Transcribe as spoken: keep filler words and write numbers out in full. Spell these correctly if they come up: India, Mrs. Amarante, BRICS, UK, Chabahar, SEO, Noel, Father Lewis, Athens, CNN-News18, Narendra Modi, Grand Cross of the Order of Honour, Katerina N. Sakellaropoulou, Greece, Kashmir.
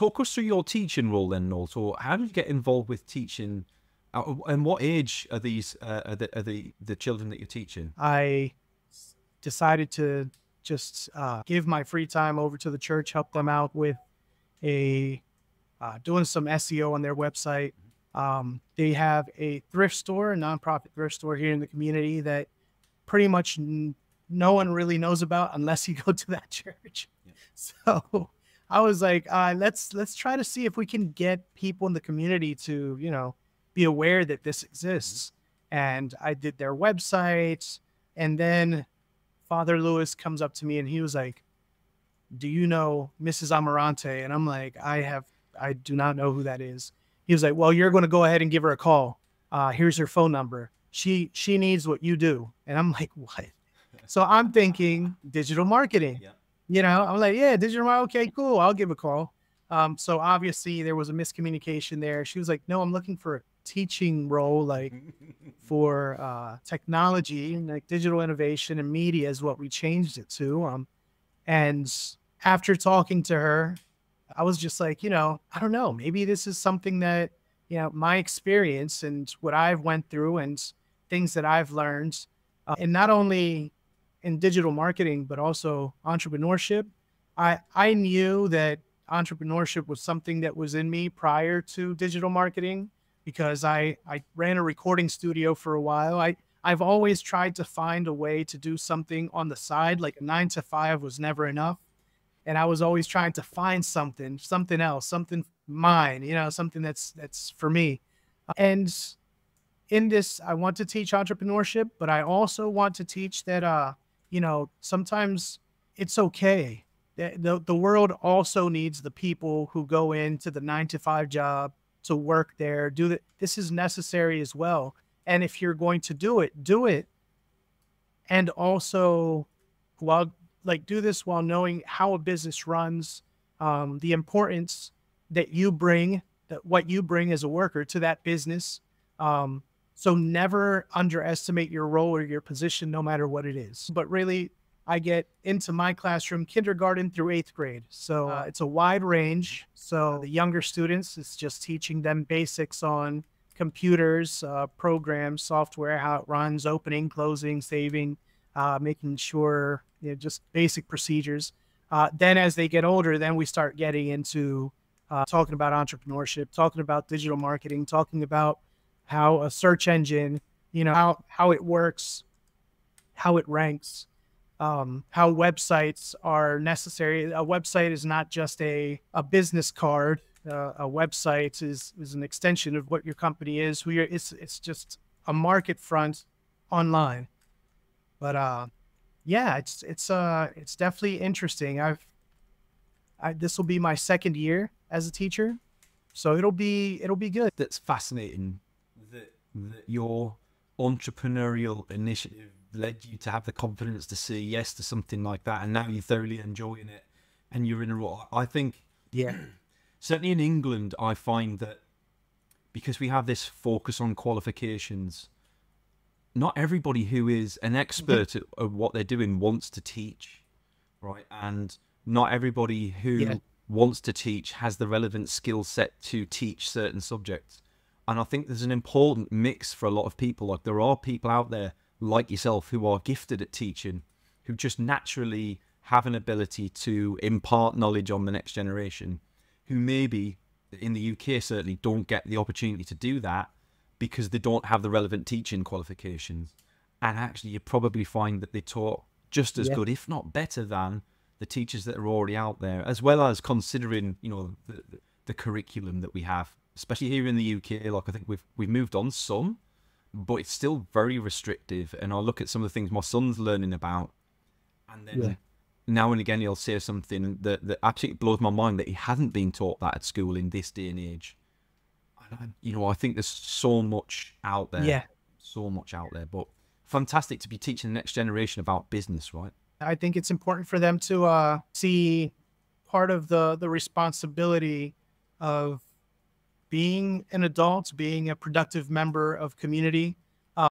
talk us through your teaching role then, Noel. So how did you get involved with teaching, and what age are these uh, are the, are the the children that you're teaching? I decided to just uh, give my free time over to the church, help them out with a uh, doing some S E O on their website. Um, they have a thrift store, a nonprofit thrift store here in the community that pretty much n no one really knows about unless you go to that church. Yeah. So I was like, uh, let's let's try to see if we can get people in the community to, you know, be aware that this exists. Mm-hmm. And I did their website, and then Father Lewis comes up to me and he was like, do you know Missus Amarante? And I'm like, I have, I do not know who that is. He was like, well, you're going to go ahead and give her a call. Uh, here's her phone number. She, she needs what you do. And I'm like, what? So I'm thinking digital marketing, yeah. You know, I'm like, yeah, digital marketing. Okay, cool. I'll give a call. Um, so obviously there was a miscommunication there. She was like, no, I'm looking for a teaching role, like for uh, technology, like digital innovation and media is what we changed it to. Um, and after talking to her, I was just like, you know, I don't know, maybe this is something that, you know, my experience and what I've went through and things that I've learned, uh, and not only in digital marketing, but also entrepreneurship. I, I knew that entrepreneurship was something that was in me prior to digital marketing because I, I ran a recording studio for a while. I, I've always tried to find a way to do something on the side, like a nine to five was never enough. And I was always trying to find something, something else, something mine, you know, something that's, that's for me. And in this, I want to teach entrepreneurship, but I also want to teach that, uh, you know, sometimes it's okay. The, the world also needs the people who go into the nine to five job to work there, do that. This is necessary as well. And if you're going to do it, do it. And also, well, like do this while knowing how a business runs, um, the importance that you bring, that what you bring as a worker to that business. Um, so never underestimate your role or your position, no matter what it is. But really, I get into my classroom, kindergarten through eighth grade. So uh, it's a wide range. So the younger students, it's just teaching them basics on computers, uh, programs, software, how it runs, opening, closing, saving, uh, making sure, you know, just basic procedures. Uh, then as they get older, then we start getting into uh, talking about entrepreneurship, talking about digital marketing, talking about how a search engine, you know, how, how it works, how it ranks, um, how websites are necessary. A website is not just a, a business card. Uh, a website is, is an extension of what your company is, who you're, it's, it's just a market front online. But, uh, yeah, it's it's uh it's definitely interesting. I've I this will be my second year as a teacher, so it'll be it'll be good. That's fascinating. That your entrepreneurial initiative led you to have the confidence to say yes to something like that, and now you're thoroughly enjoying it, and you're in a role. I think, yeah, certainly in England, I find that because we have this focus on qualifications, not everybody who is an expert at, at what they're doing wants to teach, right? And not everybody who yeah. wants to teach has the relevant skill set to teach certain subjects. And I think there's an important mix for a lot of people. Like there are people out there like yourself who are gifted at teaching, who just naturally have an ability to impart knowledge on the next generation, who maybe in the U K certainly don't get the opportunity to do that, because they don't have the relevant teaching qualifications. And actually you probably find that they taught just as yeah. good, if not better than the teachers that are already out there, as well as considering, you know, the, the curriculum that we have, especially here in the U K. Like I think we've, we've moved on some, but it's still very restrictive. And I'll look at some of the things my son's learning about. And then yeah. now and again, he'll say something that, that absolutely blows my mind that he hadn't been taught that at school in this day and age. You know, I think there's so much out there, yeah. so much out there, but fantastic to be teaching the next generation about business, right? I think it's important for them to uh, see part of the, the responsibility of being an adult, being a productive member of community,